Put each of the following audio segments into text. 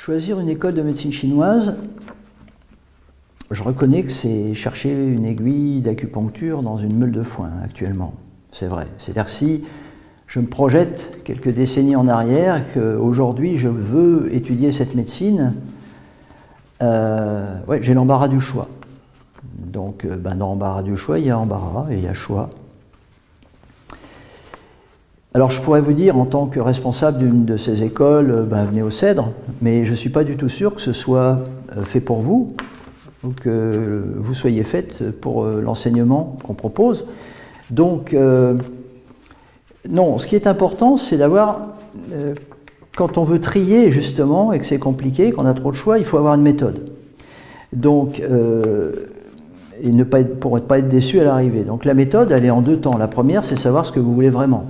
Choisir une école de médecine chinoise, je reconnais que c'est chercher une aiguille d'acupuncture dans une meule de foin actuellement, c'est vrai. C'est-à-dire que si je me projette quelques décennies en arrière, qu'aujourd'hui je veux étudier cette médecine, ouais, j'ai l'embarras du choix. Donc ben, dans l'embarras du choix, il y a embarras et il y a choix. Alors je pourrais vous dire, en tant que responsable d'une de ces écoles, ben, venez au Cèdre, mais je ne suis pas du tout sûr que ce soit fait pour vous, ou que vous soyez faite pour l'enseignement qu'on propose. Donc, non, ce qui est important, c'est d'avoir, quand on veut trier justement, et que c'est compliqué, qu'on a trop de choix, il faut avoir une méthode. Donc, et ne pas être, pour ne pas être déçu à l'arrivée. Donc la méthode, elle est en deux temps. La première, c'est savoir ce que vous voulez vraiment.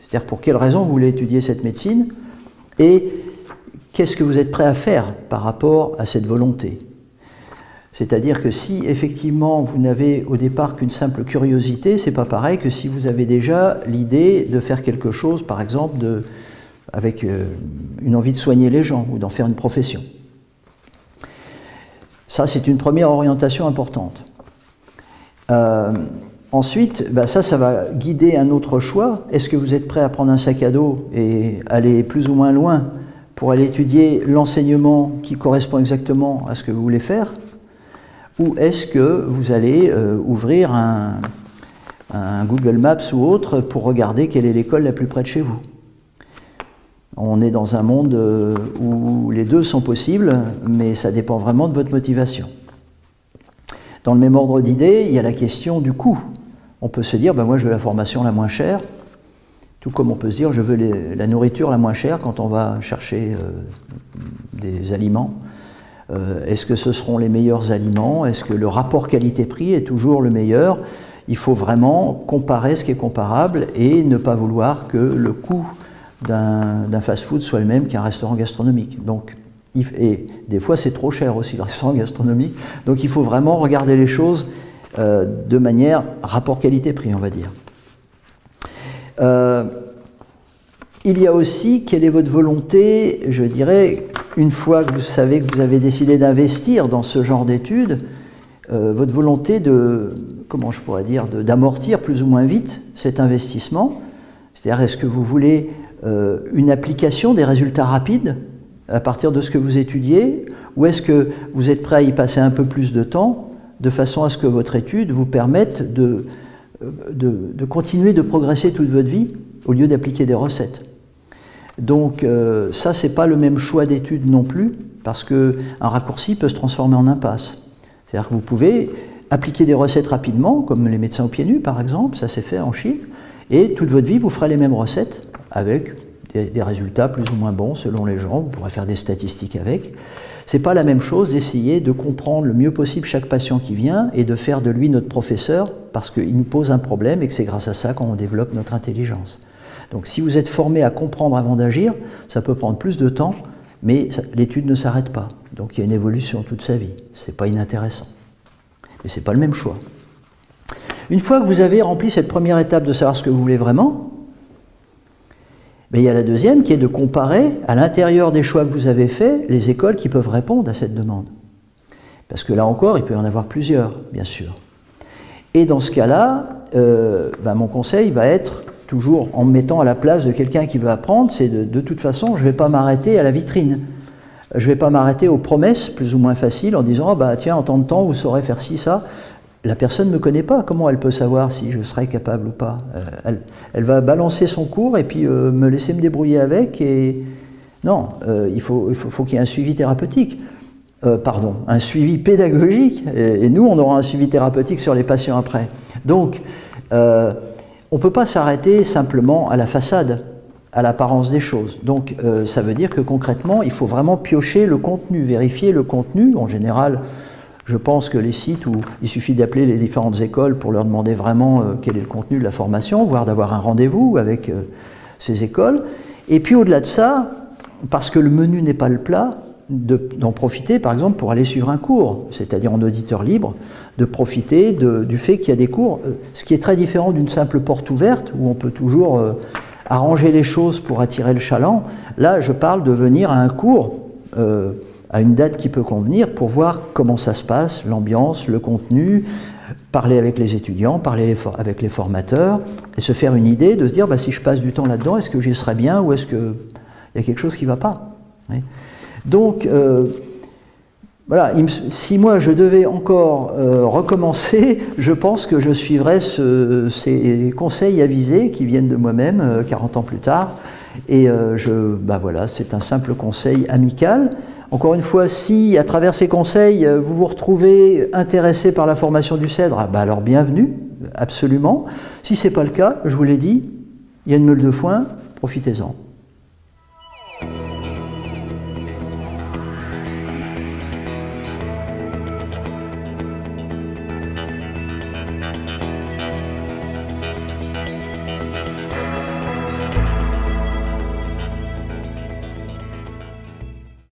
C'est-à-dire pour quelles raisons vous voulez étudier cette médecine et qu'est-ce que vous êtes prêt à faire par rapport à cette volonté. C'est-à-dire que si effectivement vous n'avez au départ qu'une simple curiosité, c'est pas pareil que si vous avez déjà l'idée de faire quelque chose, par exemple avec une envie de soigner les gens ou d'en faire une profession. Ça, c'est une première orientation importante. Ensuite, ben ça va guider un autre choix. Est-ce que vous êtes prêt à prendre un sac à dos et aller plus ou moins loin pour aller étudier l'enseignement qui correspond exactement à ce que vous voulez faire? Ou est-ce que vous allez ouvrir un Google Maps ou autre pour regarder quelle est l'école la plus près de chez vous? On est dans un monde où les deux sont possibles, mais ça dépend vraiment de votre motivation. Dans le même ordre d'idées, il y a la question du coût. On peut se dire, ben moi je veux la formation la moins chère, tout comme on peut se dire, je veux la nourriture la moins chère quand on va chercher des aliments. Est-ce que ce seront les meilleurs aliments? Est-ce que le rapport qualité-prix est toujours le meilleur? Il faut vraiment comparer ce qui est comparable et ne pas vouloir que le coût d'un fast-food soit le même qu'un restaurant gastronomique. Donc, et des fois c'est trop cher aussi le restaurant gastronomique, donc il faut vraiment regarder les choses de manière rapport qualité-prix, on va dire. Il y a aussi quelle est votre volonté, je dirais, une fois que vous savez que vous avez décidé d'investir dans ce genre d'études, votre volonté de, comment je pourrais dire, d'amortir plus ou moins vite cet investissement, c'est-à-dire est-ce que vous voulez une application des résultats rapides à partir de ce que vous étudiez, ou est-ce que vous êtes prêt à y passer un peu plus de temps, de façon à ce que votre étude vous permette de continuer de progresser toute votre vie, au lieu d'appliquer des recettes. Donc ça, ce n'est pas le même choix d'études non plus, parce qu'un raccourci peut se transformer en impasse. C'est-à-dire que vous pouvez appliquer des recettes rapidement, comme les médecins aux pieds nus par exemple, ça s'est fait en Chine, et toute votre vie vous ferez les mêmes recettes, avec des résultats plus ou moins bons selon les gens, vous pourrez faire des statistiques avec. C'est pas la même chose d'essayer de comprendre le mieux possible chaque patient qui vient et de faire de lui notre professeur parce qu'il nous pose un problème et que c'est grâce à ça qu'on développe notre intelligence. Donc si vous êtes formé à comprendre avant d'agir, ça peut prendre plus de temps, mais l'étude ne s'arrête pas. Donc il y a une évolution toute sa vie, c'est pas inintéressant. Mais c'est pas le même choix. Une fois que vous avez rempli cette première étape de savoir ce que vous voulez vraiment, mais il y a la deuxième qui est de comparer à l'intérieur des choix que vous avez faits les écoles qui peuvent répondre à cette demande. Parce que là encore, il peut y en avoir plusieurs, bien sûr. Et dans ce cas-là, ben mon conseil va être, toujours en me mettant à la place de quelqu'un qui veut apprendre, c'est de toute façon, je ne vais pas m'arrêter à la vitrine. Je ne vais pas m'arrêter aux promesses plus ou moins faciles en disant, oh bah, tiens, en tant de temps, vous saurez faire ci, ça. La personne ne me connaît pas, comment elle peut savoir si je serai capable ou pas? Elle va balancer son cours et puis me laisser me débrouiller avec. Et non, il faut qu'il y ait un suivi thérapeutique, pardon, un suivi pédagogique, et nous on aura un suivi thérapeutique sur les patients après. Donc on ne peut pas s'arrêter simplement à la façade, à l'apparence des choses. Donc ça veut dire que concrètement, il faut vraiment piocher le contenu, vérifier le contenu en général. Je pense que les sites où il suffit d'appeler les différentes écoles pour leur demander vraiment quel est le contenu de la formation, voire d'avoir un rendez-vous avec ces écoles. Et puis au-delà de ça, parce que le menu n'est pas le plat, d'en profiter par exemple pour aller suivre un cours, c'est-à-dire en auditeur libre, de profiter du fait qu'il y a des cours, ce qui est très différent d'une simple porte ouverte où on peut toujours arranger les choses pour attirer le chaland. Là, je parle de venir à un cours à une date qui peut convenir pour voir comment ça se passe, l'ambiance, le contenu, parler avec les étudiants, parler avec les formateurs, et se faire une idée de se dire, bah, si je passe du temps là-dedans, est-ce que j'y serai bien ou est-ce qu'il y a quelque chose qui ne va pas? Oui. Donc, voilà, si moi je devais encore recommencer, je pense que je suivrais ces conseils avisés qui viennent de moi-même 40 ans plus tard. Et bah voilà, c'est un simple conseil amical. Encore une fois, si à travers ces conseils, vous vous retrouvez intéressé par la formation du Cèdre, ah bah alors bienvenue, absolument. Si ce n'est pas le cas, je vous l'ai dit, il y a une meule de foin, profitez-en.